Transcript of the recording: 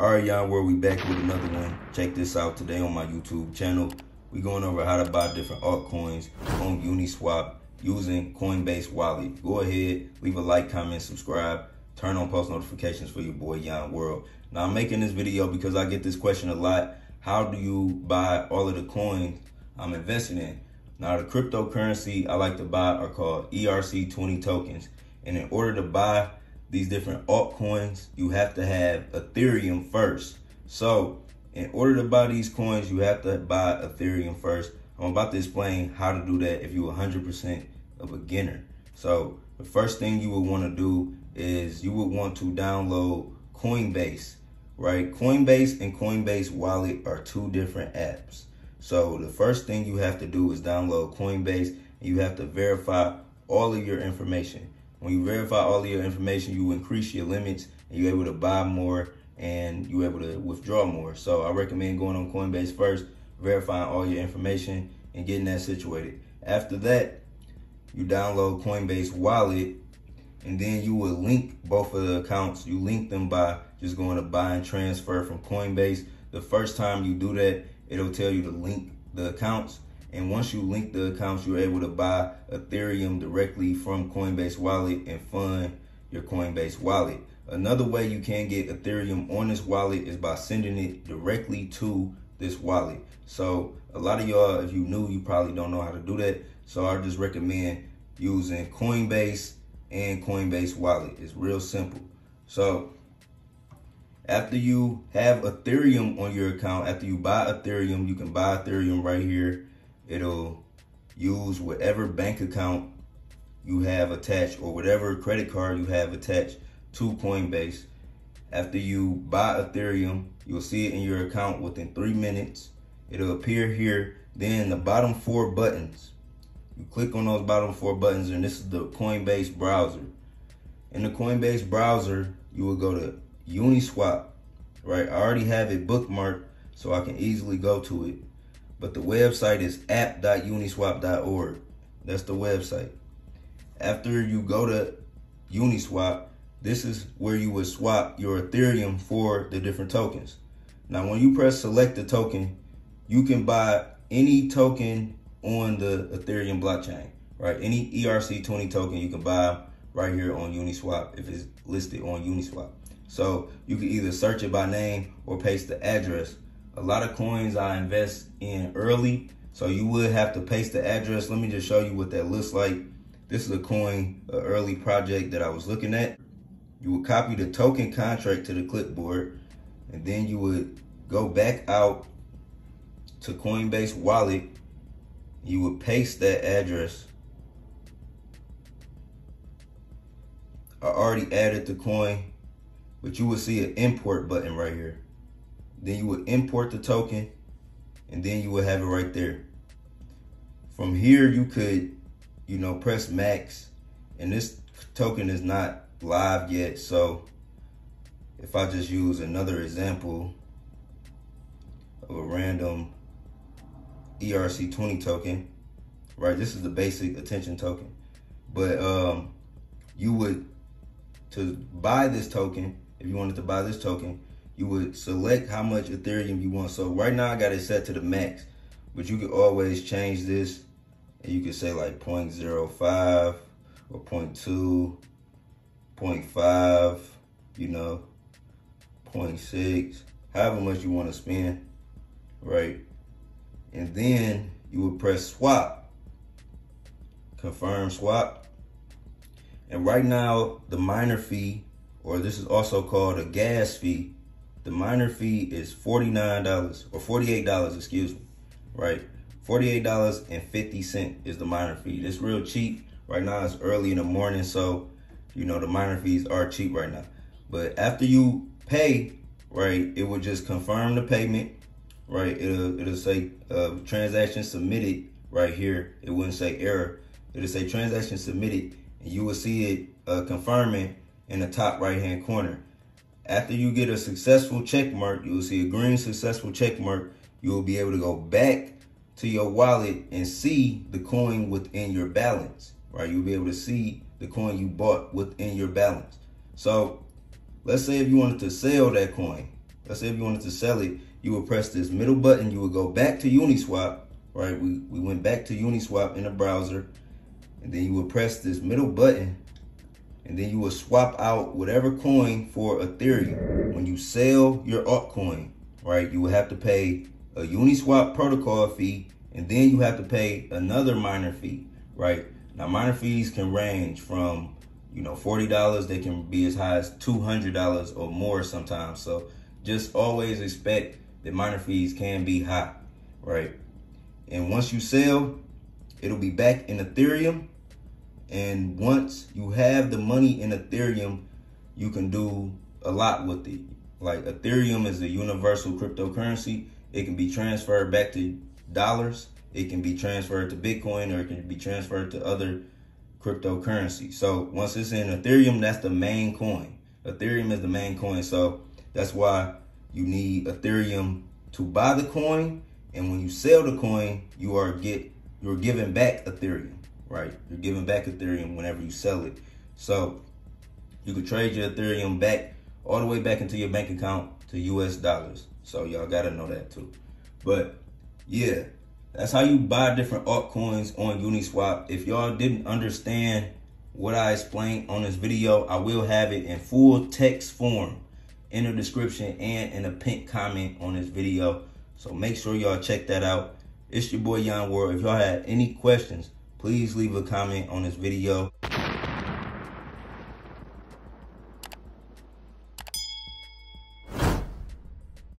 Alright y'all, where we back with another one. Check this out. Today on my YouTube channel, we're going over how to buy different altcoins on Uniswap using Coinbase Wallet. Go ahead, leave a like, comment, subscribe, turn on post notifications for your boy Yon World. Now I'm making this video because I get this question a lot. How do you buy all of the coins I'm investing in? Now the cryptocurrency I like to buy are called ERC20 tokens. And in order to buy these different altcoins, you have to have Ethereum first. So in order to buy these coins, you have to buy Ethereum first. I'm about to explain how to do that if you're 100% a beginner. So the first thing you would want to do is you would want to download Coinbase, right? Coinbase and Coinbase Wallet are two different apps. So the first thing you have to do is download Coinbase, and you have to verify all of your information. When you verify all of your information, you increase your limits and you're able to buy more and you're able to withdraw more. So I recommend going on Coinbase first, verifying all your information and getting that situated. After that, you download Coinbase Wallet, and then you will link both of the accounts. You link them by just going to buy and transfer from Coinbase. The first time you do that, it'll tell you to link the accounts. And once you link the accounts, you're able to buy Ethereum directly from Coinbase Wallet and fund your Coinbase Wallet. Another way you can get Ethereum on this wallet is by sending it directly to this wallet. So a lot of y'all, if you new, you probably don't know how to do that. So I just recommend using Coinbase and Coinbase Wallet. It's real simple. So after you have Ethereum on your account, after you buy Ethereum, you can buy Ethereum right here. It'll use whatever bank account you have attached or whatever credit card you have attached to Coinbase. After you buy Ethereum, you'll see it in your account within 3 minutes. It'll appear here. Then the bottom four buttons, you click on those bottom four buttons, and this is the Coinbase browser. In the Coinbase browser, you will go to Uniswap, right? I already have it bookmarked, so I can easily go to it. But the website is app.uniswap.org. That's the website. After you go to Uniswap, this is where you would swap your Ethereum for the different tokens. Now, when you press select the token, you can buy any token on the Ethereum blockchain, right? Any ERC20 token you can buy right here on Uniswap if it's listed on Uniswap. So you can either search it by name or paste the address. A lot of coins I invest in early, so you would have to paste the address. Let me just show you what that looks like. This is a coin, an early project that I was looking at. You would copy the token contract to the clipboard, and then you would go back out to Coinbase Wallet. You would paste that address. I already added the coin, but you will see an import button right here. Then you would import the token, and then you would have it right there. From here, you could, you know, press max, and this token is not live yet. So if I just use another example of a random ERC20 token, right? This is the basic attention token, but you would, to buy this token, if you wanted to buy this token, you would select how much Ethereum you want. So right now I got it set to the max, but you could always change this, and you could say like 0.05 or 0.2, 0.5, you know, 0.6, however much you want to spend, right? And then you would press swap, confirm swap. And right now the miner fee, or this is also called a gas fee, the miner fee is $49 or $48, excuse me, right? $48.50 is the miner fee. It's real cheap. Right now it's early in the morning, so, you know, the miner fees are cheap right now. But after you pay, right, it will just confirm the payment, right? It'll say transaction submitted right here. It wouldn't say error. It'll say transaction submitted, and you will see it confirming in the top right-hand corner. After you get a successful check mark, you'll see a green successful check mark. You'll be able to go back to your wallet and see the coin within your balance, right? You'll be able to see the coin you bought within your balance. So let's say if you wanted to sell that coin, Let's say if you wanted to sell it, you would press this middle button. You would go back to Uniswap, right? We went back to Uniswap in the browser, and then you would press this middle button, and then you would swap out whatever coin for Ethereum. When you sell your altcoin, right, you would have to pay a Uniswap protocol fee, and then you have to pay another miner fee, right? Now, miner fees can range from, you know, $40. They can be as high as $200 or more sometimes. So just always expect that miner fees can be high, right? And once you sell, it'll be back in Ethereum. And once you have the money in Ethereum, you can do a lot with it. Like, Ethereum is a universal cryptocurrency. It can be transferred back to dollars. It can be transferred to Bitcoin, or it can be transferred to other cryptocurrency. So once it's in Ethereum, that's the main coin. Ethereum is the main coin. So that's why you need Ethereum to buy the coin. And when you sell the coin, you're giving back Ethereum, right? You're giving back Ethereum whenever you sell it. So you could trade your Ethereum back all the way back into your bank account to US dollars. So y'all gotta know that too. But yeah, that's how you buy different altcoins on Uniswap. If y'all didn't understand what I explained on this video, I will have it in full text form in the description and in a pinned comment on this video. So make sure y'all check that out. It's your boy Yon World. If y'all had any questions, please leave a comment on this video.